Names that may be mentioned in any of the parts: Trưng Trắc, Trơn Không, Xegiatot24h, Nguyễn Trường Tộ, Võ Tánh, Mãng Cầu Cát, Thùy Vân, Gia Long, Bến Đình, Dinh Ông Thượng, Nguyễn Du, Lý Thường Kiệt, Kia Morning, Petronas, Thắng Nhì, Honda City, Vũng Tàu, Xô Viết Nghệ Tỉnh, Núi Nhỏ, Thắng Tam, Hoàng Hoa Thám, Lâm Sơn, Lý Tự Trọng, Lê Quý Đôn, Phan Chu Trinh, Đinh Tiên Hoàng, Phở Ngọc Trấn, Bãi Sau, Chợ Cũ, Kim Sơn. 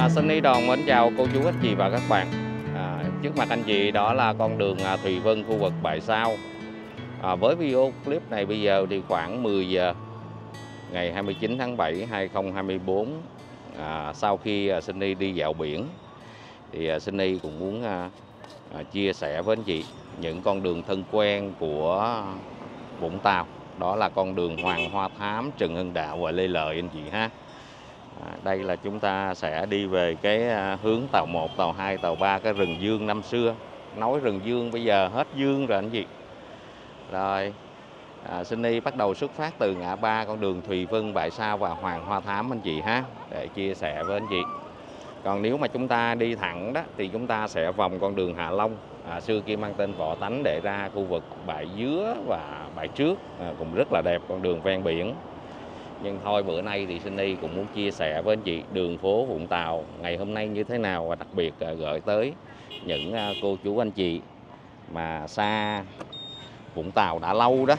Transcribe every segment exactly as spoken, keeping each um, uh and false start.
À, Sunny Doan mến chào cô chú anh chị và các bạn. À, trước mặt anh chị đó là con đường Thùy Vân khu vực Bãi Sau. À, với video clip này bây giờ thì khoảng mười giờ ngày hai mươi chín tháng bảy hai nghìn không trăm hai mươi bốn, à, sau khi Sunny đi dạo biển thì Sunny cũng muốn à, à, chia sẻ với anh chị những con đường thân quen của Vũng Tàu. Đó là con đường Hoàng Hoa Thám, Trần Hưng Đạo và Lê Lợi anh chị ha. À, đây là chúng ta sẽ đi về cái hướng tàu một, tàu hai, tàu ba, cái rừng dương năm xưa. Nói rừng dương bây giờ hết dương rồi anh chị. Rồi, à, Sunny bắt đầu xuất phát từ ngã ba con đường Thùy Vân, Bãi Sau và Hoàng Hoa Thám anh chị ha, để chia sẻ với anh chị. Còn nếu mà chúng ta đi thẳng đó thì chúng ta sẽ vòng con đường Hạ Long, à, xưa kia mang tên Võ Tánh, để ra khu vực Bãi Dứa và Bãi Trước, à, cũng rất là đẹp, con đường ven biển. Nhưng thôi bữa nay thì Sunny cũng muốn chia sẻ với anh chị đường phố Vũng Tàu ngày hôm nay như thế nào, và đặc biệt gửi tới những cô chú anh chị mà xa Vũng Tàu đã lâu đó,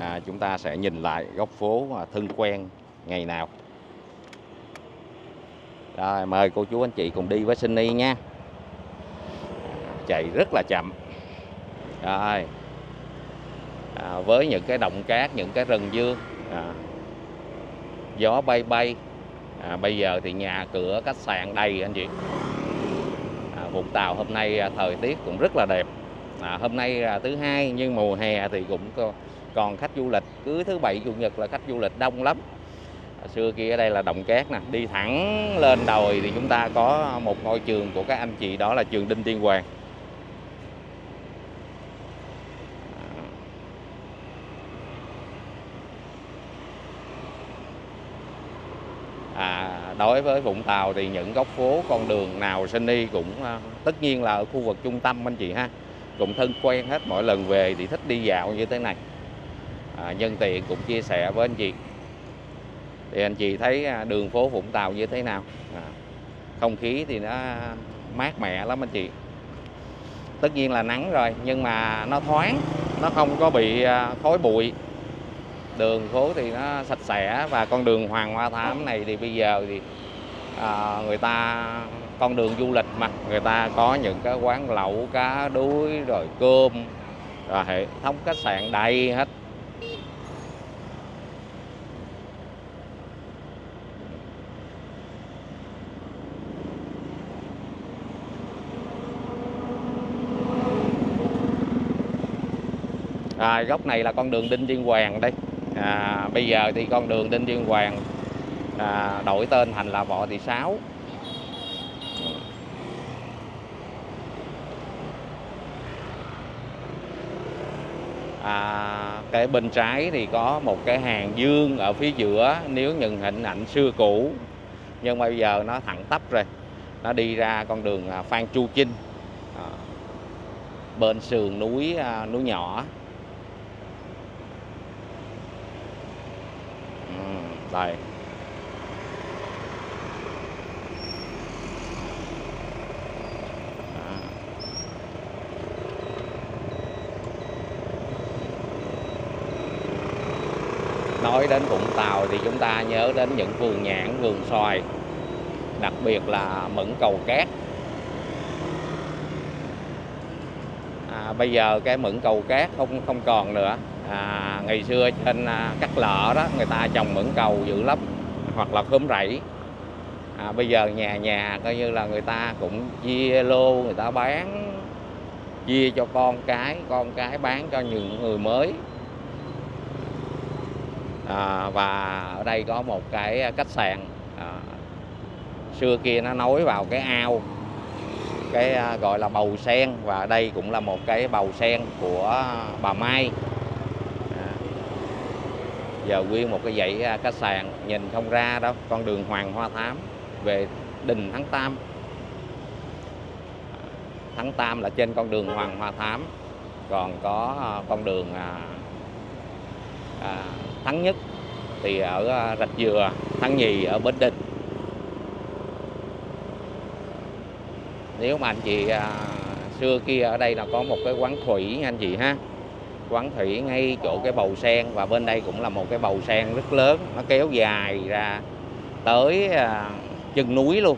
à, chúng ta sẽ nhìn lại góc phố thân quen ngày nào. Rồi, mời cô chú anh chị cùng đi với Sunny nha. Chạy rất là chậm. Rồi, à, với những cái động cát, những cái rừng dương, à, gió bay bay, à, bây giờ thì nhà cửa khách sạn đầy anh chị. à, Vũng Tàu hôm nay thời tiết cũng rất là đẹp. à, Hôm nay là thứ hai nhưng mùa hè thì cũng còn khách du lịch, cứ thứ bảy chủ nhật là khách du lịch đông lắm. à, Xưa kia ở đây là động cát nè, đi thẳng lên đồi thì chúng ta có một ngôi trường của các anh chị, đó là trường Đinh Tiên Hoàng. Đối với Vũng Tàu thì những góc phố, con đường nào Sunny cũng, tất nhiên là ở khu vực trung tâm anh chị ha, cũng thân quen hết. Mỗi lần về thì thích đi dạo như thế này. à, Nhân tiện cũng chia sẻ với anh chị. Thì anh chị thấy đường phố Vũng Tàu như thế nào? à, Không khí thì nó mát mẻ lắm anh chị. Tất nhiên là nắng rồi nhưng mà nó thoáng, nó không có bị khói bụi. Đường phố thì nó sạch sẽ, và con đường Hoàng Hoa Thám này thì bây giờ thì à, người ta con đường du lịch mà người ta có những cái quán lẩu, cá đuối, rồi cơm, rồi hệ thống khách sạn đầy hết. Rồi góc này là con đường Đinh Tiên Hoàng đây. À, bây giờ thì con đường Đinh Tiên Hoàng à, đổi tên thành là Võ Thị Sáu. à, Cái bên trái thì có một cái hàng dương ở phía giữa, nếu những hình ảnh xưa cũ. Nhưng bây giờ nó thẳng tắp rồi, nó đi ra con đường Phan Chu Trinh, à, bên sườn núi à, núi Nhỏ. Đây. Nói đến Vũng Tàu thì chúng ta nhớ đến những vườn nhãn, vườn xoài, đặc biệt là Mãng Cầu Cát. à, Bây giờ cái Mãng Cầu Cát không không còn nữa. À, ngày xưa trên à, Cát Lợ đó người ta trồng mãng cầu dữ lắm, hoặc là khóm rẫy. à, Bây giờ nhà nhà coi như là người ta cũng chia lô, người ta bán, chia cho con cái, con cái bán cho những người mới. à, Và ở đây có một cái khách sạn, à, xưa kia nó nối vào cái ao, cái à, gọi là bầu sen. Và đây cũng là một cái bầu sen của bà Mai. Giờ nguyên một cái dãy khách sạn nhìn không ra đâu. Con đường Hoàng Hoa Thám về đình Thắng Tam. Thắng Tam là trên con đường Hoàng Hoa Thám. Còn có con đường à, à, Thắng Nhất thì ở Rạch Dừa, Thắng Nhì ở Bến Đình. Nếu mà anh chị à, xưa kia ở đây là có một cái quán thủy anh chị ha, quán thủy ngay chỗ cái bầu sen. Và bên đây cũng là một cái bầu sen rất lớn, nó kéo dài ra tới chân núi luôn.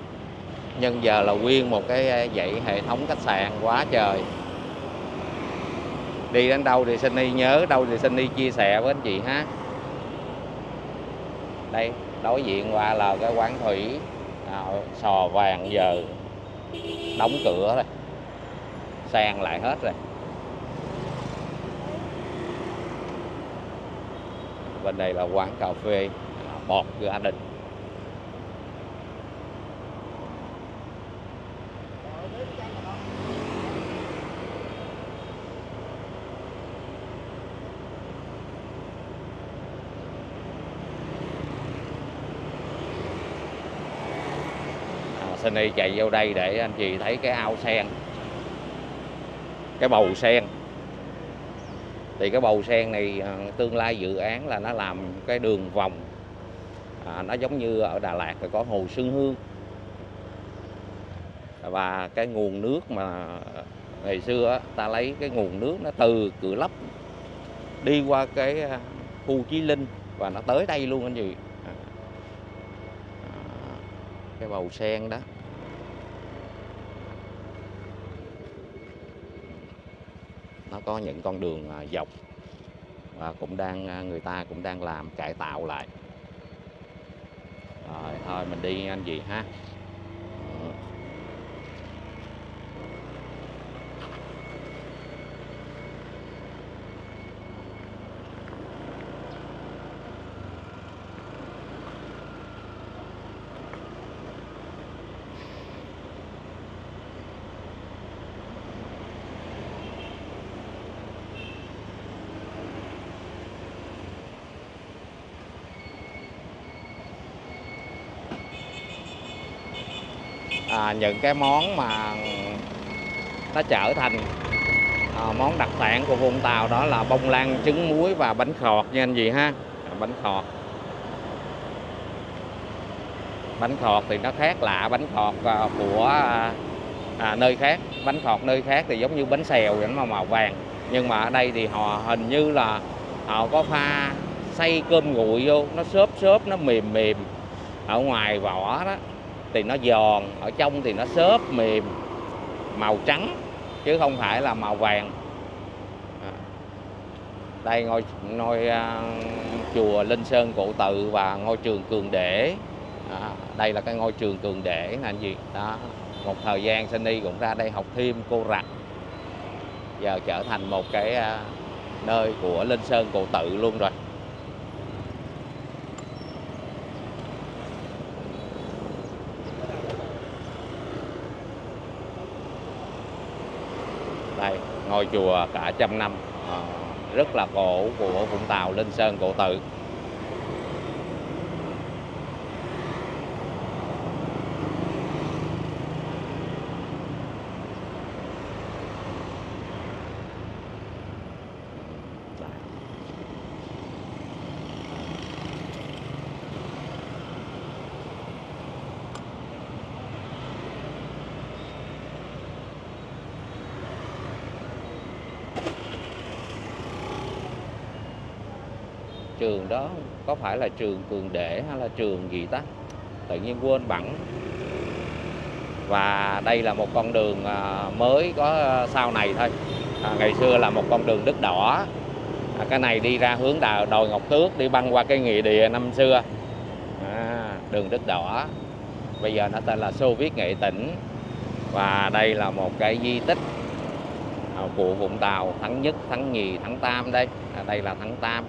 nhân giờ là nguyên một cái dãy hệ thống khách sạn quá trời. Đi đến đâu thì Sunny nhớ, đâu thì Sunny chia sẻ với anh chị ha. Đây, đối diện qua là cái quán Thủy à, Sò Vàng giờ đóng cửa rồi, sang lại hết rồi. Bên đây là quán cà phê à, Bọt Garden. Sunny chạy vô đây để anh chị thấy cái ao sen, cái bầu sen. Thì cái bầu sen này tương lai dự án là nó làm cái đường vòng à, nó giống như ở Đà Lạt có hồ Xuân Hương. Và cái nguồn nước mà ngày xưa ta lấy cái nguồn nước nó từ Cửa Lấp đi qua cái khu Chí Linh và nó tới đây luôn anh chị. Cái bầu sen đó. Nó có những con đường dọc và cũng đang người ta cũng đang làm cải tạo lại. Rồi thôi mình đi anh chị ha. À, những cái món mà nó trở thành à, món đặc sản của Vũng Tàu đó là bông lan trứng muối và bánh khọt nha anh chị ha. À, bánh khọt bánh khọt thì nó khác lạ bánh khọt à, của à, à, nơi khác. Bánh khọt nơi khác thì giống như bánh xèo vậy, nó màu vàng, nhưng mà ở đây thì họ hình như là họ có pha xay cơm nguội vô, nó xốp xốp, nó mềm mềm ở ngoài vỏ đó thì nó giòn, ở trong thì nó xốp mềm, màu trắng chứ không phải là màu vàng. À, đây ngôi, ngôi uh, chùa Linh Sơn Cổ Tự và ngôi trường Cường Để. À, đây là cái ngôi trường Cường Để là gì đó. Một thời gian Sunny cũng ra đây học thêm cô Rạch, giờ trở thành một cái uh, nơi của Linh Sơn Cổ Tự luôn rồi. Ngôi chùa cả trăm năm à, rất là cổ của Vũng Tàu, Linh Sơn Cổ Tự. Trường đó có phải là trường Cường Để hay là trường gì ta, tự nhiên quên bẵng. Và đây là một con đường mới có sau này thôi. À, ngày xưa là một con đường đất đỏ. À, cái này đi ra hướng đào đồi Ngọc Tước, đi băng qua cái nghĩa địa năm xưa. À, đường đất đỏ bây giờ nó tên là Xô Viết Nghệ Tỉnh. Và đây là một cái di tích của Vũng Tàu, Thắng Nhất, Thắng Nhì, Thắng Tam đây. À, đây là Thắng Tam,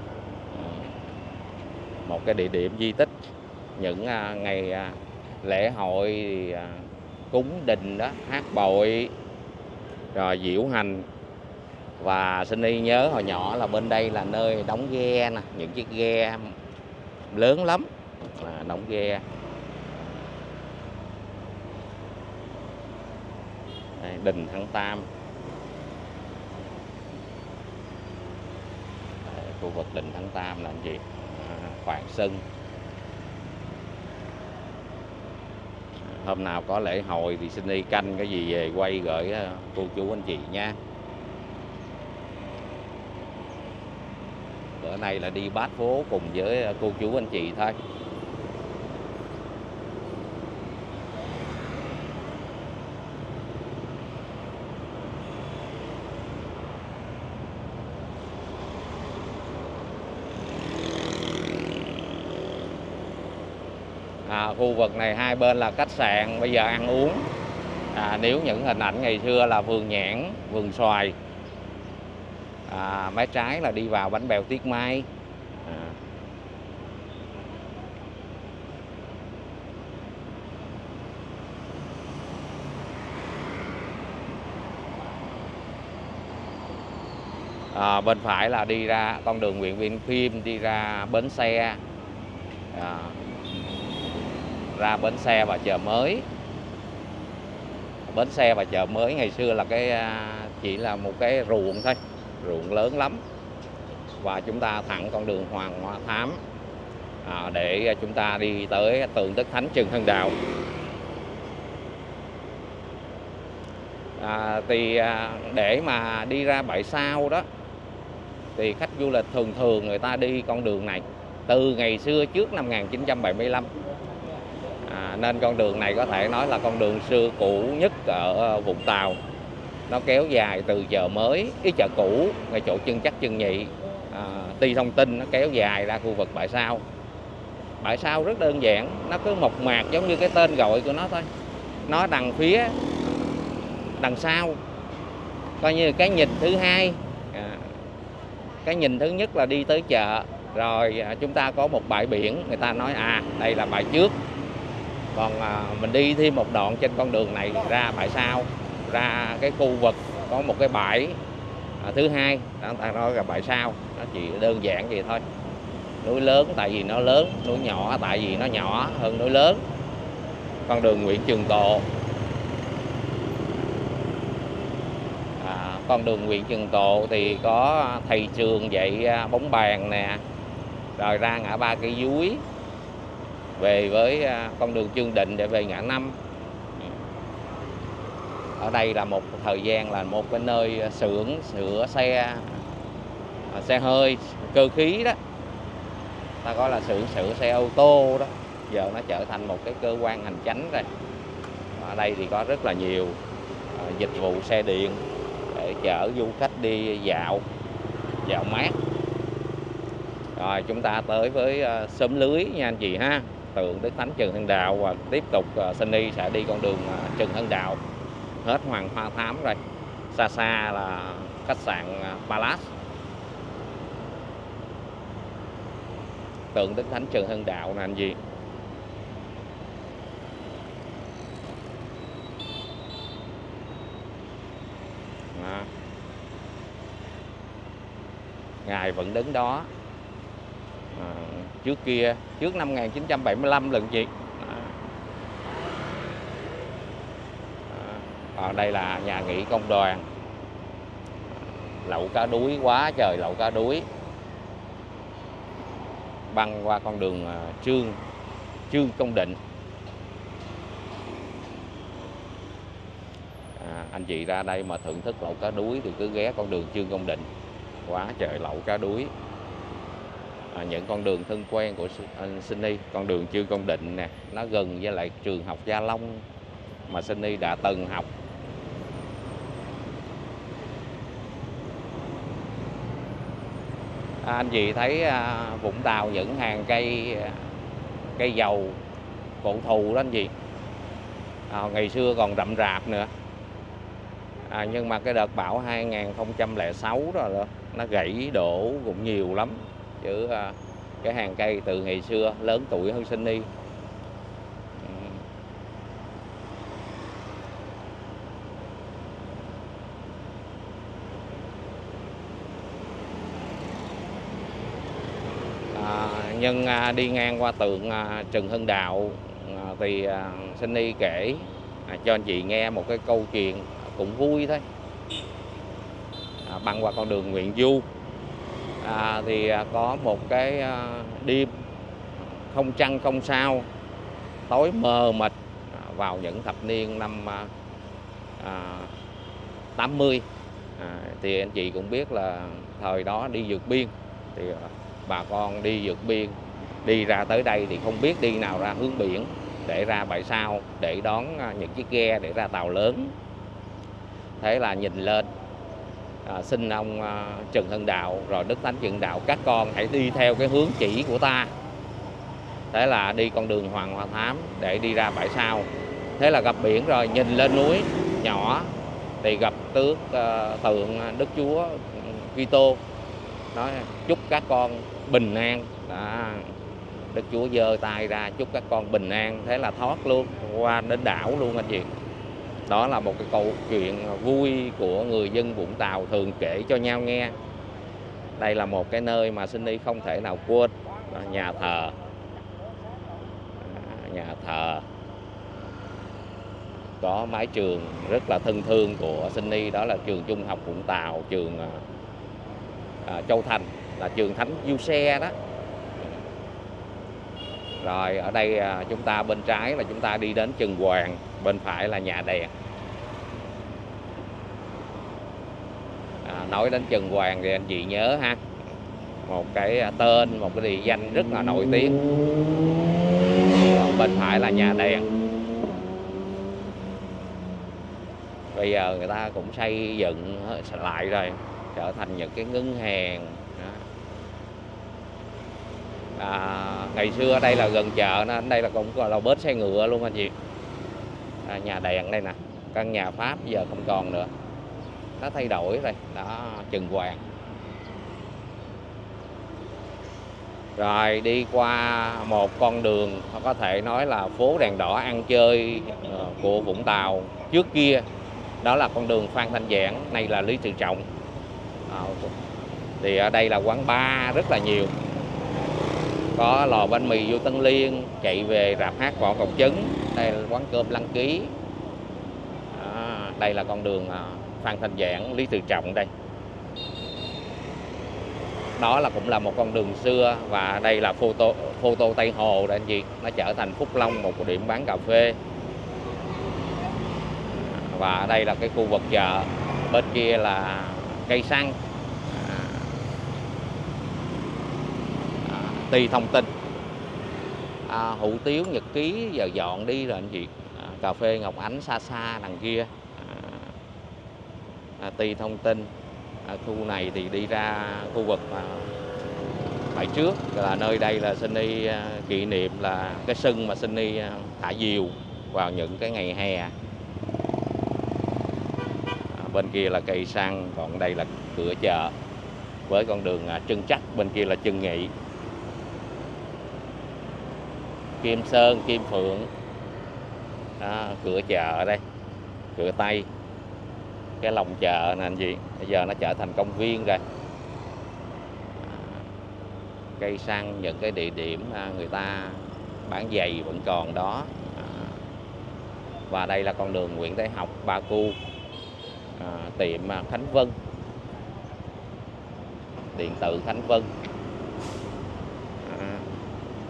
một cái địa điểm di tích. Những à, ngày à, lễ hội à, cúng đình đó, hát bội rồi diễu hành. Và Sunny nhớ hồi nhỏ là bên đây là nơi đóng ghe nè, những chiếc ghe lớn lắm là đóng ghe. Đây, đình Thắng Tam, đây, khu vực đình Thắng Tam là gì? Hoàng Sơn. Hôm nào có lễ hội thì xin đi canh cái gì về quay gửi cô chú anh chị nha. Bữa nay là đi bát phố cùng với cô chú anh chị thôi. à, khu vực này hai bên là khách sạn, bây giờ ăn uống. À, nếu những hình ảnh ngày xưa là vườn nhãn, vườn xoài, à, mái trái là đi vào bánh bèo Tiết Mai. À, À, bên phải là đi ra con đường Nguyễn Viễn Khiêm, đi ra bến xe, à, ra bến xe và chợ mới. Bến xe và chợ mới ngày xưa là cái chỉ là một cái ruộng thôi, ruộng lớn lắm. Và chúng ta thẳng con đường Hoàng Hoa Thám, à, để chúng ta đi tới tượng Đức Thánh Trần Hưng Đạo. À, thì để mà đi ra Bãi Sau đó thì khách du lịch thường thường người ta đi con đường này từ ngày xưa trước năm một nghìn chín trăm bảy mươi lăm, à, nên con đường này có thể nói là con đường xưa cũ nhất ở Vũng Tàu. Nó kéo dài từ chợ mới, cái chợ cũ ngay chỗ chân chắc chân nhị, à, Ti Thông Tin, nó kéo dài ra khu vực Bãi Sau. Bãi Sau rất đơn giản, nó cứ mộc mạc giống như cái tên gọi của nó thôi. Nó đằng phía đằng sau coi như cái nhìn thứ hai, à, cái nhìn thứ nhất là đi tới chợ, rồi chúng ta có một bãi biển, người ta nói à đây là bãi trước. Còn à, mình đi thêm một đoạn trên con đường này ra bãi sau, ra cái khu vực có một cái bãi, à, thứ hai người ta nói là bãi sau. Nó chỉ đơn giản vậy thôi. Núi lớn tại vì nó lớn, núi nhỏ tại vì nó nhỏ hơn núi lớn. Con đường Nguyễn Trường Tộ, con đường Nguyễn Trường Tộ thì có thầy trường dạy bóng bàn nè, rồi ra ngã ba Cây Dúi về với con đường Trương Định để về ngã năm. Ở đây là một thời gian là một cái nơi xưởng sửa xe xe hơi cơ khí đó, ta gọi là xưởng sửa xe ô tô đó, giờ nó trở thành một cái cơ quan hành chánh rồi. Ở đây thì có rất là nhiều dịch vụ xe điện để chở du khách đi dạo, dạo mát. Rồi chúng ta tới với uh, xóm lưới nha anh chị ha, tượng Đức Thánh Trần Hưng Đạo, và tiếp tục uh, Sunny sẽ đi con đường uh, Trần Hưng Đạo hết Hoàng Hoa Thám rồi. Xa xa là khách sạn uh, Palace. Tượng Đức Thánh Trần Hưng Đạo nè anh chị. À, ngài vẫn đứng đó, à, trước kia, trước năm một nghìn chín trăm bảy mươi lăm lần chị. À, à, đây là nhà nghỉ công đoàn. Lẩu cá đuối quá trời lẩu cá đuối. Băng qua con đường Trương Trương Công Định. Anh chị ra đây mà thưởng thức lẩu cá đuối thì cứ ghé con đường Trương Công Định, quá trời lẩu cá đuối. À, những con đường thân quen của anh Sunny, con đường Trương Công Định nè, nó gần với lại trường học Gia Long mà Sunny đã từng học. À, anh chị thấy à, Vũng Tàu những hàng cây cây dầu cổ thụ đó anh chị, à, ngày xưa còn rậm rạp nữa. À, nhưng mà cái đợt bão hai nghìn không trăm lẻ sáu đó nó gãy đổ cũng nhiều lắm. Chứ à, cái hàng cây từ ngày xưa lớn tuổi hơn Sunny. À, nhưng à, đi ngang qua tượng à, Trần Hưng Đạo à, thì à, Sunny kể à, cho anh chị nghe một cái câu chuyện cũng vui thôi. À, băng qua con đường Nguyễn Du à, thì có một cái đêm không trăng không sao, tối mờ mịt vào những thập niên năm à, tám mươi. À, thì anh chị cũng biết là thời đó đi vượt biên thì bà con đi vượt biên đi ra tới đây thì không biết đi nào ra hướng biển để ra Bãi Sau để đón những chiếc ghe để ra tàu lớn. Thế là nhìn lên à, xin ông à, Trần Hưng Đạo rồi Đức Thánh Trần Đạo, các con hãy đi theo cái hướng chỉ của ta. Thế là đi con đường Hoàng Hoa Thám để đi ra Bãi Sau. Thế là gặp biển rồi, nhìn lên núi nhỏ thì gặp tước uh, tượng Đức Chúa Kitô, nói chúc các con bình an. Đó. Đức Chúa giơ tay ra chúc các con bình an, thế là thoát luôn qua đến đảo luôn anh chị. Đó là một cái câu chuyện vui của người dân Vũng Tàu thường kể cho nhau nghe. Đây là một cái nơi mà Sunny không thể nào quên. Đó, nhà thờ, nhà thờ có mái trường rất là thân thương của Sunny, đó là trường Trung học Vũng Tàu, trường à, Châu Thành, là trường Thánh Du Xe đó. Rồi ở đây chúng ta bên trái là chúng ta đi đến Trần Hoàng, bên phải là nhà đèn. À, nói đến Trần Hoàng thì anh chị nhớ ha, một cái tên, một cái địa danh rất là nổi tiếng. Còn bên phải là nhà đèn. Bây giờ người ta cũng xây dựng lại rồi, trở thành những cái ngân hàng. À, ngày xưa ở đây là gần chợ nên đây là cũng là bến xe ngựa luôn anh chị. À, nhà đèn đây nè, căn nhà Pháp giờ không còn nữa, nó thay đổi rồi. Đó, Trần Hoàng. Rồi đi qua một con đường có thể nói là phố đèn đỏ ăn chơi của Vũng Tàu trước kia, đó là con đường Phan Thanh Giảng, nay là Lý Tự Trọng. À, thì ở đây là quán bar rất là nhiều, có lò bánh mì Vô Tân Liên, chạy về rạp hát Võ Ngọc Trấn, đây là quán cơm Lăng Ký. À, đây là con đường Phan Thanh Giảng, Lý Tự Trọng đây. Đó là cũng là một con đường xưa, và đây là photo photo Tây Hồ đây anh chị, nó trở thành Phúc Long, một điểm bán cà phê. Và đây là cái khu vực chợ, bên kia là cây xăng. Tùy thông tin à, hủ tiếu Nhật Ký giờ dọn đi rồi anh chị. À, cà phê Ngọc Ánh xa xa đằng kia. À, à, tùy thông tin à, khu này thì đi ra khu vực à, Bãi Trước, là nơi đây là Sunny à, kỷ niệm là cái sân mà Sunny à, thả diều vào những cái ngày hè. À, bên kia là cây xăng, còn đây là cửa chợ với con đường à, Trưng Trắc, bên kia là Trưng Nghị, Kim Sơn, Kim Phượng. Đó, cửa chợ đây, cửa Tây, cái lòng chợ nè anh chị, bây giờ nó trở thành công viên rồi. Cây xăng, những cái địa điểm người ta bán giày vẫn còn đó. Và đây là con đường Nguyễn Thái Học, Ba Cu, à, tiệm Khánh Vân, điện tử Khánh Vân.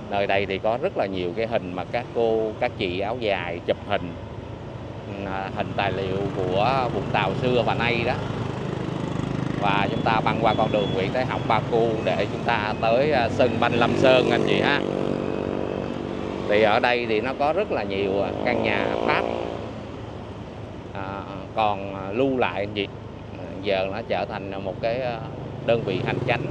Nơi đây thì có rất là nhiều cái hình mà các cô, các chị áo dài chụp hình, hình tài liệu của Vũng Tàu xưa và nay đó. Và chúng ta băng qua con đường Nguyễn Thái Học, Ba Cu để chúng ta tới sân banh Lâm Sơn anh chị ha. Thì ở đây thì nó có rất là nhiều căn nhà Pháp à, còn lưu lại anh chị. Giờ nó trở thành một cái đơn vị hành chánh.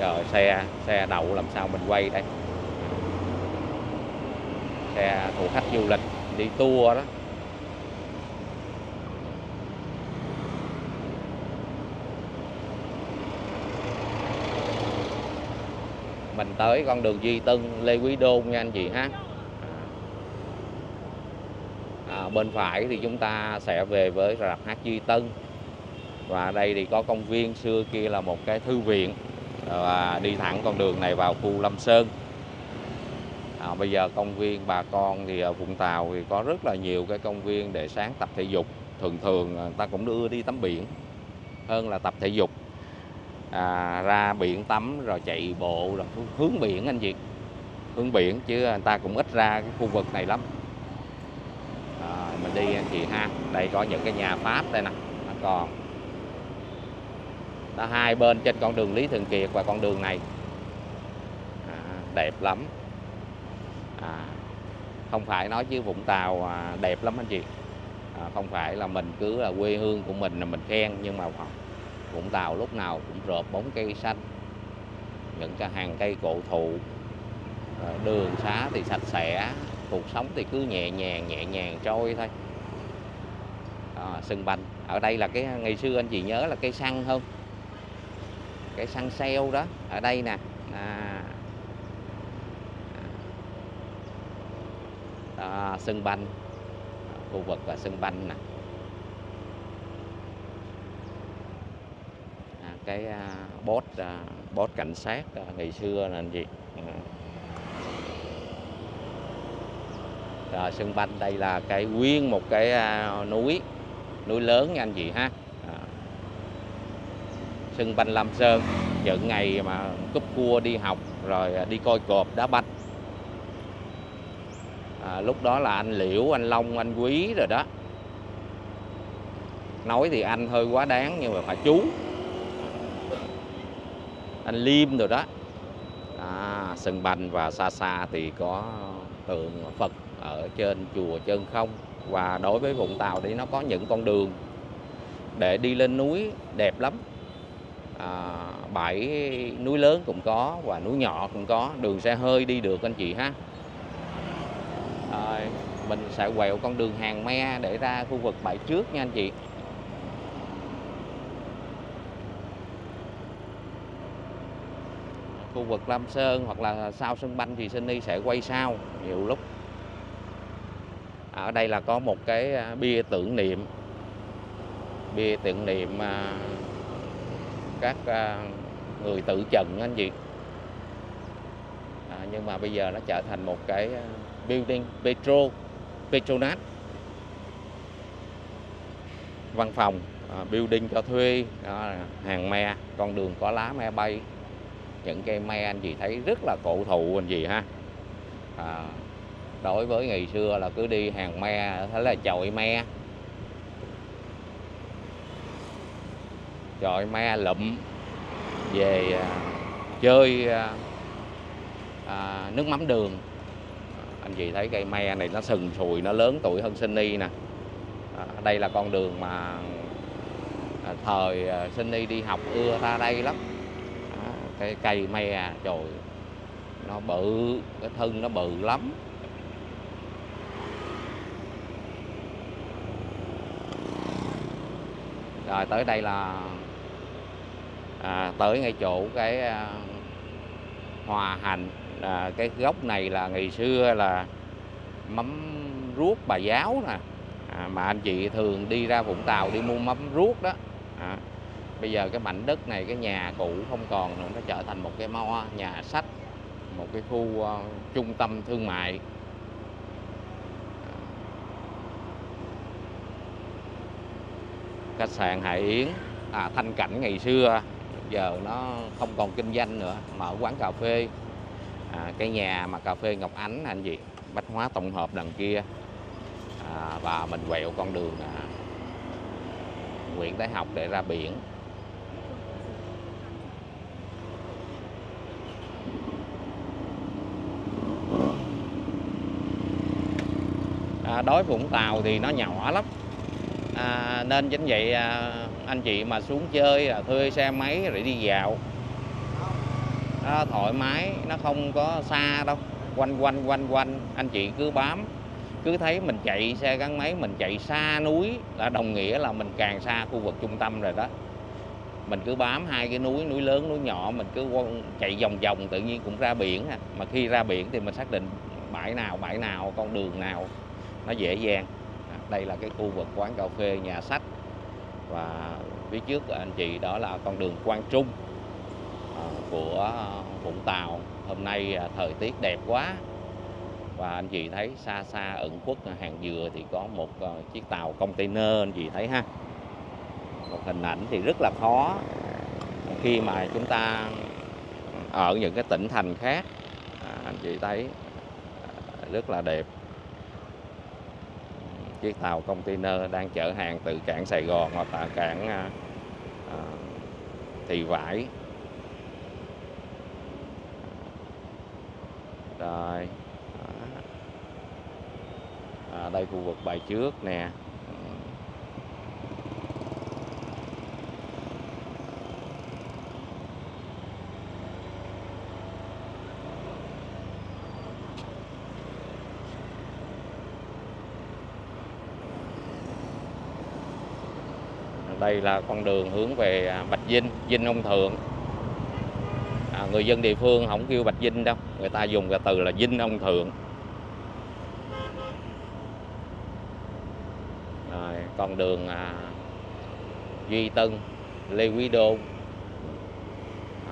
Rồi xe, xe đậu làm sao mình quay đây. Xe thủ khách du lịch đi tour đó. Mình tới con đường Duy Tân, Lê Quý Đôn nha anh chị ha. À, bên phải thì chúng ta sẽ về với rạp hát Duy Tân. Và đây thì có công viên, xưa kia là một cái thư viện. Và đi thẳng con đường này vào khu Lâm Sơn. À, bây giờ công viên bà con thì ở Vũng Tàu thì có rất là nhiều cái công viên để sáng tập thể dục. Thường thường người ta cũng đưa đi tắm biển hơn là tập thể dục. À, ra biển tắm rồi chạy bộ rồi hướng biển anh chị. Hướng biển chứ người ta cũng ít ra cái khu vực này lắm. À, mình đi anh chị ha. Đây có những cái nhà Pháp đây nè. Nó còn hai bên trên con đường Lý Thường Kiệt và con đường này à, đẹp lắm. À, không phải nói chứ Vũng Tàu à, đẹp lắm anh chị. à, không phải là mình cứ là quê hương của mình là mình khen, nhưng mà Vũng Tàu lúc nào cũng rợp bóng cây xanh, những cái hàng cây cổ thụ, à, đường xá thì sạch sẽ, cuộc sống thì cứ nhẹ nhàng nhẹ nhàng trôi thôi. À, sân banh ở đây là cái ngày xưa anh chị nhớ là cây xăng không, cây xăng xeo đó ở đây nè. À, đó, sân banh, khu vực là sân banh nè. À, cái uh, bốt uh, bốt cảnh sát uh, ngày xưa là gì. À, rồi sân banh đây là cái nguyên một cái uh, núi núi lớn nha anh chị ha. À, sân banh Lâm Sơn, những ngày mà cúp cua đi học rồi đi coi cộp đá banh. À, lúc đó là anh Liễu, anh Long, anh Quý rồi đó. Nói thì anh hơi quá đáng nhưng mà phải chú. Anh Liêm rồi đó. À, sân banh và xa xa thì có tượng Phật ở trên chùa Trơn Không. Và đối với Vũng Tàu thì nó có những con đường để đi lên núi đẹp lắm. À, bãi núi lớn cũng có và núi nhỏ cũng có, đường xe hơi đi được anh chị ha. Rồi, mình sẽ quẹo con đường hàng me để ra khu vực bãi trước nha anh chị. Khu vực Lâm Sơn hoặc là sau sân banh thì Sunny sẽ quay sau nhiều lúc. Ở đây là có một cái bia tưởng niệm, bia tưởng niệm các người tự trận anh chị. À, nhưng mà bây giờ nó trở thành một cái building Petro, Petronas, văn phòng, à, building cho thuê, à, hàng me, con đường có lá me bay, những cây me anh chị thấy rất là cổ thụ anh chị ha. À, đối với ngày xưa là cứ đi hàng me thấy là chọi me, chọi me lụm về à, chơi à, à, nước mắm đường. Anh chị thấy cây me này nó sừng sùi, nó lớn tuổi hơn Sunny nè. À, đây là con đường mà à, thời à, Sunny đi học ưa ra đây lắm. À, cái cây me trời nó bự, cái thân nó bự lắm. Rồi tới đây là à, tới ngay chỗ cái à, Hòa Hành. À, cái gốc này là ngày xưa là mắm ruốc bà giáo nè, à, mà anh chị thường đi ra Vũng Tàu đi mua mắm ruốc đó. À, bây giờ cái mảnh đất này, cái nhà cũ không còn nữa, nó trở thành một cái mo nhà sách, một cái khu uh, trung tâm thương mại. À, khách sạn Hải Yến, à, Thanh Cảnh ngày xưa giờ nó không còn kinh doanh nữa, mở quán cà phê. À, cái nhà mà cà phê Ngọc Ánh anh chị, bách hóa tổng hợp đằng kia. À, và mình quẹo con đường à, Nguyễn Thái Học để ra biển. À, đối với Vũng Tàu thì nó nhỏ lắm, à, nên chính vậy à, anh chị mà xuống chơi à, thuê xe máy rồi đi dạo nó thoải mái, nó không có xa đâu, quanh quanh quanh quanh anh chị cứ bám, cứ thấy mình chạy xe gắn máy mình chạy xa núi là đồng nghĩa là mình càng xa khu vực trung tâm rồi đó. Mình cứ bám hai cái núi, núi lớn núi nhỏ, mình cứ chạy vòng vòng tự nhiên cũng ra biển. Mà khi ra biển thì mình xác định bãi nào bãi nào, con đường nào nó dễ dàng. Đây là cái khu vực quán cà phê, nhà sách, và phía trước anh chị đó là con đường Quang Trung của Vũng Tàu. Hôm nay thời tiết đẹp quá và anh chị thấy xa xa ẩn khuất hàng dừa thì có một chiếc tàu container anh chị thấy ha. Một hình ảnh thì rất là khó khi mà chúng ta ở những cái tỉnh thành khác, anh chị thấy rất là đẹp. Chiếc tàu container đang chở hàng từ cảng Sài Gòn hoặc là cảng Thị Vải. Rồi, à, đây khu vực bãi trước nè. Đây là con đường hướng về Bạch Dinh, Dinh Ông Thượng. À, người dân địa phương không kêu Bạch Dinh đâu, người ta dùng cái từ là Dinh Ông Thượng. Rồi, con đường à, Duy Tân, Lê Quý Đôn,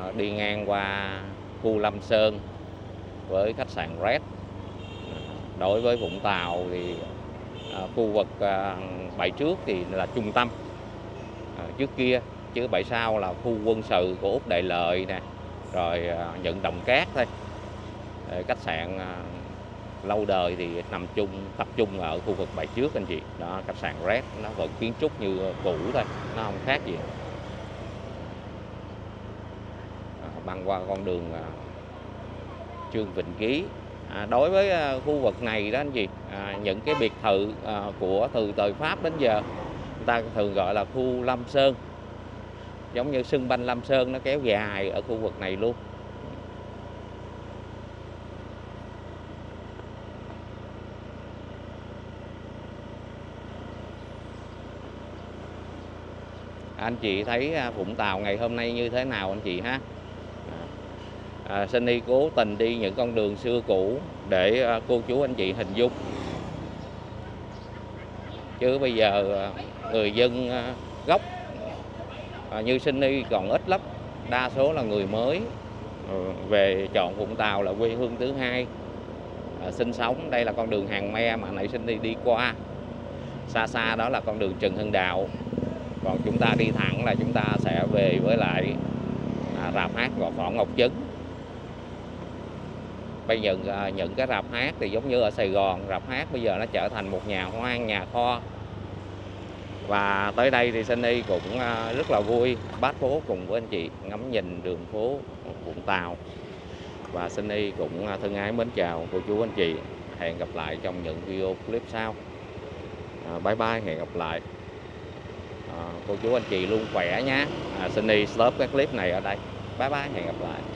à, đi ngang qua khu Lâm Sơn với khách sạn Red. Đối với Vũng Tàu thì à, khu vực à, Bãi Trước thì là trung tâm à, trước kia, chứ Bãi Sau là khu quân sự của Úc Đại Lợi nè, rồi à, nhận động cát thôi. À, khách sạn à, lâu đời thì nằm chung tập trung ở khu vực Bãi Trước anh chị. Đó, khách sạn Red nó vẫn kiến trúc như cũ thôi, nó không khác gì. À, băng qua con đường à, Trương Vĩnh Ký. À, đối với à, khu vực này đó anh chị, à, những cái biệt thự à, của từ thời Pháp đến giờ người ta thường gọi là khu Lâm Sơn, giống như sân banh Lâm Sơn nó kéo dài ở khu vực này luôn. Anh chị thấy Vũng Tàu ngày hôm nay như thế nào anh chị ha? À, Sunny cố tình đi những con đường xưa cũ để à, cô chú anh chị hình dung, chứ bây giờ à, người dân à, gốc à, như Sunny còn ít lắm, đa số là người mới ừ, về chọn Vũng Tàu là quê hương thứ hai à, sinh sống. Đây là con đường Hàng Me mà nãy Sunny đi qua, xa xa đó là con đường Trần Hưng Đạo, còn chúng ta đi thẳng là chúng ta sẽ về với lại à, rạp hát Gò Phỏ Ngọc Trấn. Bây giờ những cái rạp hát thì giống như ở Sài Gòn, rạp hát bây giờ nó trở thành một nhà hoang, nhà kho. Và tới đây thì Sunny cũng rất là vui bát phố cùng với anh chị, ngắm nhìn đường phố Vũng Tàu. Và Sunny cũng thân ái mến chào cô chú anh chị, hẹn gặp lại trong những video clip sau. à, Bye bye, hẹn gặp lại. à, Cô chú anh chị luôn khỏe nhé. à, Sunny stop cái clip này ở đây. Bye bye, hẹn gặp lại.